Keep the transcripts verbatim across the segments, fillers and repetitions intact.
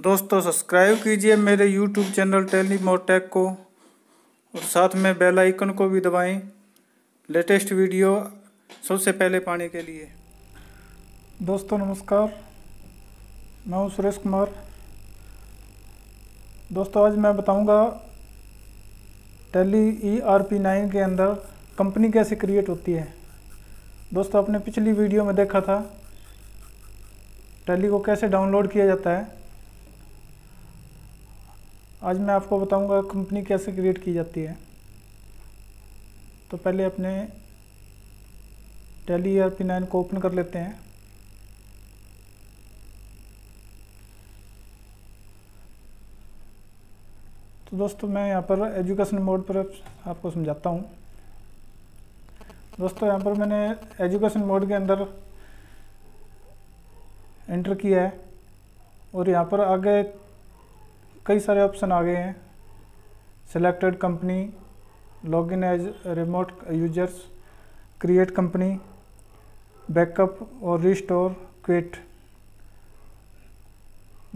दोस्तों सब्सक्राइब कीजिए मेरे YouTube channel Tally More Tech को और साथ में बेल आइकन को भी दबाएं लेटेस्ट वीडियो सबसे पहले पाने के लिए। दोस्तों नमस्कार, मैं हूँ सुरेश कुमार। दोस्तों आज मैं बताऊंगा Tally E R P nine के अंदर कंपनी कैसे क्रिएट होती है। दोस्तों आपने पिछली वीडियो में देखा था टैली को कैसे डाउनलोड किया जाता है। आज मैं आपको बताऊंगा कंपनी कैसे क्रिएट की जाती है। तो पहले अपने Tally E R P nine को ओपन कर लेते हैं। तो दोस्तों मैं यहाँ पर एजुकेशन मोड पर आपको समझाता हूँ। दोस्तों यहाँ पर मैंने एजुकेशन मोड के अंदर एंटर किया है और यहाँ पर आगे कई सारे ऑप्शन आ गए हैं। Selected company, login as remote users, create company, backup और रिस्टोर, क्विट।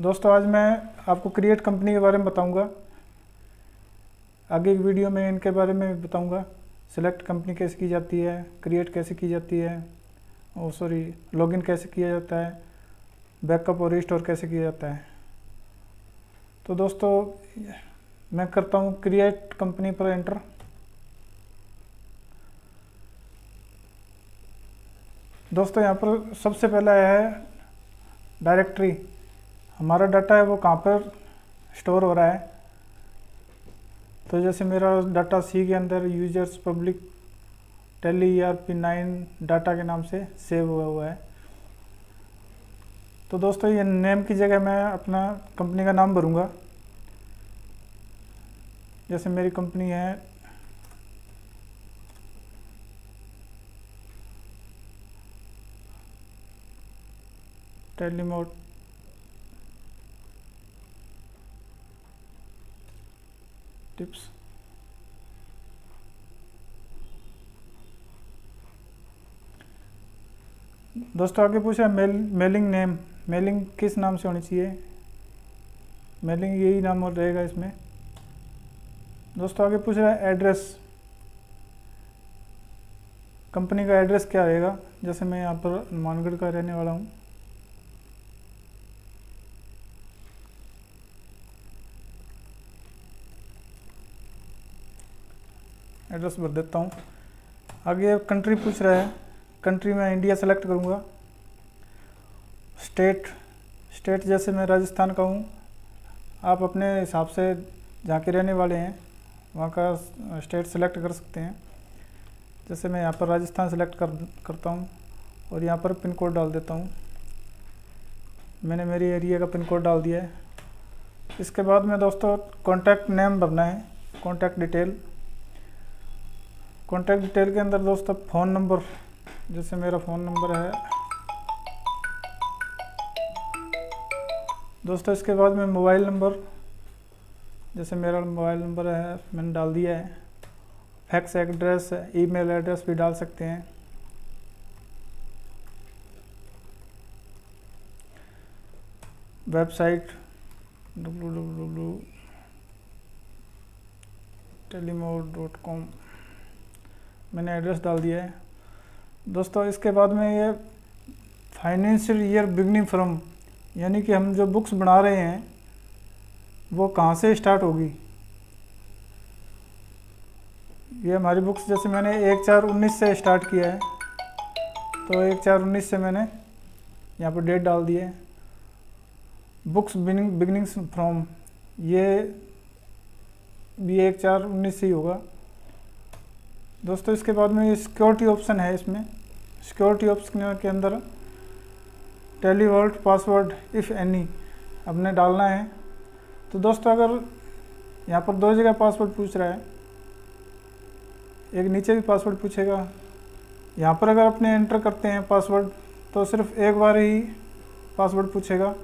दोस्तों आज मैं आपको क्रिएट कंपनी के बारे में बताऊंगा, आगे एक वीडियो में इनके बारे में बताऊंगा। सिलेक्ट कंपनी कैसे की जाती है, क्रिएट कैसे की जाती है, और सॉरी लॉगिन कैसे किया जाता है, बैकअप और रिस्टोर कैसे किया जाता है। तो दोस्तों मैं करता हूँ क्रिएट कंपनी पर एंटर। दोस्तों यहाँ पर सबसे पहला है डायरेक्टरी, हमारा डाटा है वो कहाँ पर स्टोर हो रहा है। तो जैसे मेरा डाटा सी के अंदर users public Tally E R P nine data के नाम से सेव हुआ हुआ है। तो दोस्तों ये नेम की जगह मैं अपना कंपनी का नाम भरूंगा। जैसे मेरी कंपनी है टेलीमोर टिप्स। दोस्तों आगे पूछा मेल मेलिंग नेम, मेलिंग किस नाम से होनी चाहिए, मेलिंग यही नाम और रहेगा इसमें। दोस्तों आगे पूछ रहा है एड्रेस, कंपनी का एड्रेस क्या रहेगा। जैसे मैं यहाँ पर हनुमानगढ़ का रहने वाला हूँ। एड्रेस भर देता हूँ। आगे कंट्री पूछ रहा है, कंट्री में इंडिया सेलेक्ट करूँगा। स्टेट, स्टेट जैसे मैं राजस्थान का हूँ, आप अपने हिसाब से जहाँ के रहने वाले हैं वहाँ का स्टेट सेलेक्ट कर सकते हैं। जैसे मैं यहाँ पर राजस्थान सेलेक्ट कर करता हूँ और यहाँ पर पिन कोड डाल देता हूँ। मैंने मेरे एरिया का पिन कोड डाल दिया है। इसके बाद में दोस्तों कॉन्टैक्ट नेम भरना है, कॉन्टैक्ट डिटेल। कॉन्टैक्ट डिटेल के अंदर दोस्तों फ़ोन नंबर, जैसे मेरा फ़ोन नंबर है दोस्तों। इसके बाद में मोबाइल नंबर, जैसे मेरा मोबाइल नंबर है मैंने डाल दिया है। फैक्स एड्रेस, ईमेल एड्रेस भी डाल सकते हैं। Website W W W Tallymore dot com मैंने एड्रेस डाल दिया है। दोस्तों इसके बाद में ये फाइनेंशियल ईयर बिगनिंग फ्रॉम, यानी कि हम जो बुक्स बना रहे हैं वो कहाँ से स्टार्ट होगी। ये हमारी बुक्स जैसे मैंने एक चार उन्नीस से स्टार्ट किया है, तो एक चार उन्नीस से मैंने यहाँ पर डेट डाल दी है। बुक्स बिगनिंग्स फ्रॉम, ये भी एक चार उन्नीस से ही होगा। दोस्तों इसके बाद में ये सिक्योरिटी ऑप्शन है, इसमें सिक्योरिटी ऑप्शन के अंदर Tally vault password if any हमने डालना है। तो दोस्तों अगर यहाँ पर दो जगह पासवर्ड पूछ रहा है, एक नीचे भी पासवर्ड पूछेगा। यहाँ पर अगर अपने एंटर करते हैं पासवर्ड तो सिर्फ एक बार ही पासवर्ड पूछेगा।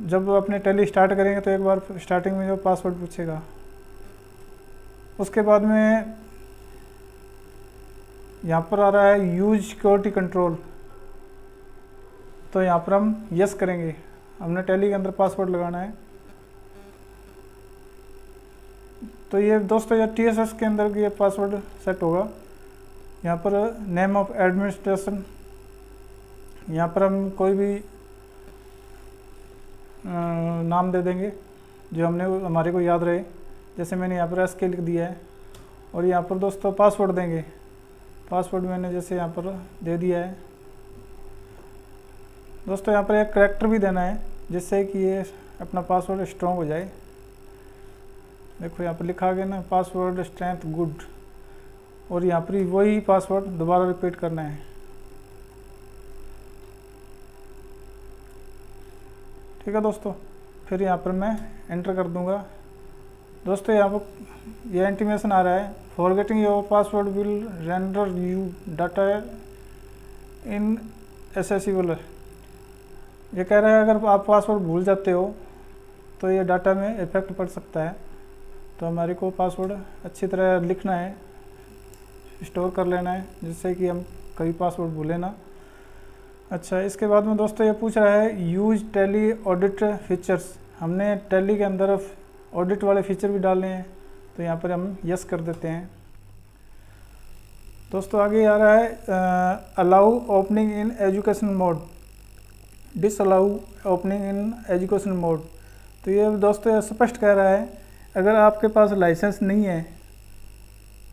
जब अपने टैली स्टार्ट करेंगे तो एक बार स्टार्टिंग में जो पासवर्ड पूछेगा। उसके बाद में यहाँ पर आ रहा है यूज सिक्योरिटी कंट्रोल। तो यहाँ पर हम यस करेंगे। हमने टैली के अंदर पासवर्ड लगाना है। तो ये दोस्तों ये टी एस एस के अंदर ये पासवर्ड सेट होगा। यहाँ पर नेम ऑफ एडमिनिस्ट्रेशन, यहाँ पर हम कोई भी नाम दे देंगे जो हमने हमारे को याद रहे। जैसे मैंने यहाँ पर एस के लिख दिया है। और यहाँ पर दोस्तों पासवर्ड देंगे। पासवर्ड मैंने जैसे यहाँ पर दे दिया है। दोस्तों यहाँ पर एक करैक्टर भी देना है जिससे कि ये अपना पासवर्ड स्ट्रॉन्ग हो जाए। देखो यहाँ पर लिखा गया ना, पासवर्ड स्ट्रेंथ गुड। और यहाँ पर वही पासवर्ड दोबारा रिपीट करना है। ठीक है दोस्तों, फिर यहाँ पर मैं एंटर कर दूंगा। दोस्तों यहाँ पर यह इंटीमेशन आ रहा है, forgetting your password will render you data inaccessible. ये कह रहा है अगर आप पासवर्ड भूल जाते हो तो ये डाटा में इफेक्ट पड़ सकता है। तो हमारे को पासवर्ड अच्छी तरह लिखना है, स्टोर कर लेना है जिससे कि हम कभी पासवर्ड भूलें ना। अच्छा, इसके बाद में दोस्तों ये पूछ रहा है यूज टैली ऑडिट फीचर्स। हमने टैली के अंदर ऑडिट वाले फीचर भी डाले हैं, तो यहाँ पर हम यस कर देते हैं। दोस्तों आगे आ रहा है allow opening in education mode, disallow opening in education mode. तो ये दोस्तों स्पष्ट कह रहा है अगर आपके पास लाइसेंस नहीं है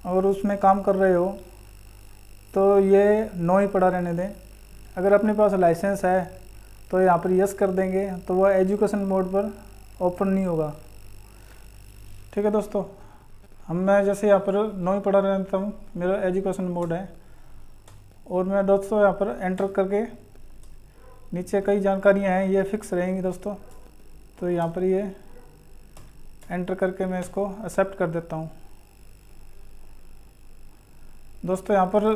और उसमें काम कर रहे हो तो ये नो ही पड़ा रहने दें। अगर अपने पास लाइसेंस है तो यहाँ पर यस कर देंगे तो वह एजुकेशन मोड पर ओपन नहीं होगा। ठीक है दोस्तों, हम मैं जैसे यहाँ पर नो ही पड़ा रहता हूँ, मेरा एजुकेशन मोड है। और मैं दोस्तों यहाँ पर एंटर करके नीचे कई जानकारियाँ हैं, ये फिक्स रहेंगी दोस्तों। तो यहाँ पर ये एंटर करके मैं इसको एक्सेप्ट कर देता हूँ। दोस्तों यहाँ पर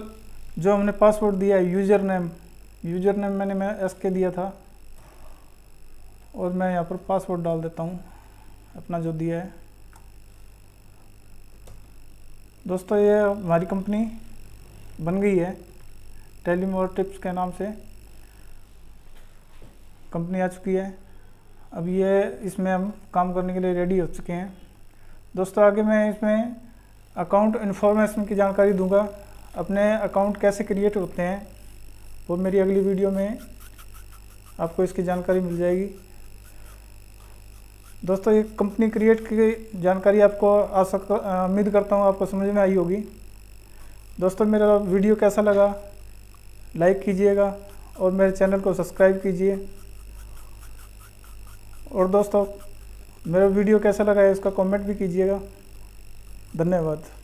जो हमने पासवर्ड दिया है, यूज़र नेम, यूज़र नेम मैंने मैं एस के दिया था। और मैं यहाँ पर पासवर्ड डाल देता हूँ अपना जो दिया है। दोस्तों ये हमारी कंपनी बन गई है टैली मोर टिप्स के नाम से कंपनी आ चुकी है। अब ये इसमें हम काम करने के लिए रेडी हो चुके हैं। दोस्तों आगे मैं इसमें अकाउंट इन्फॉर्मेशन की जानकारी दूंगा, अपने अकाउंट कैसे क्रिएट होते हैं वो मेरी अगली वीडियो में आपको इसकी जानकारी मिल जाएगी। दोस्तों ये कंपनी क्रिएट की जानकारी आपको आ सक उम्मीद करता हूँ आपको समझ में आई होगी। दोस्तों मेरा वीडियो कैसा लगा लाइक कीजिएगा और मेरे चैनल को सब्सक्राइब कीजिए। और दोस्तों मेरा वीडियो कैसा लगा है इसका कमेंट भी कीजिएगा। धन्यवाद।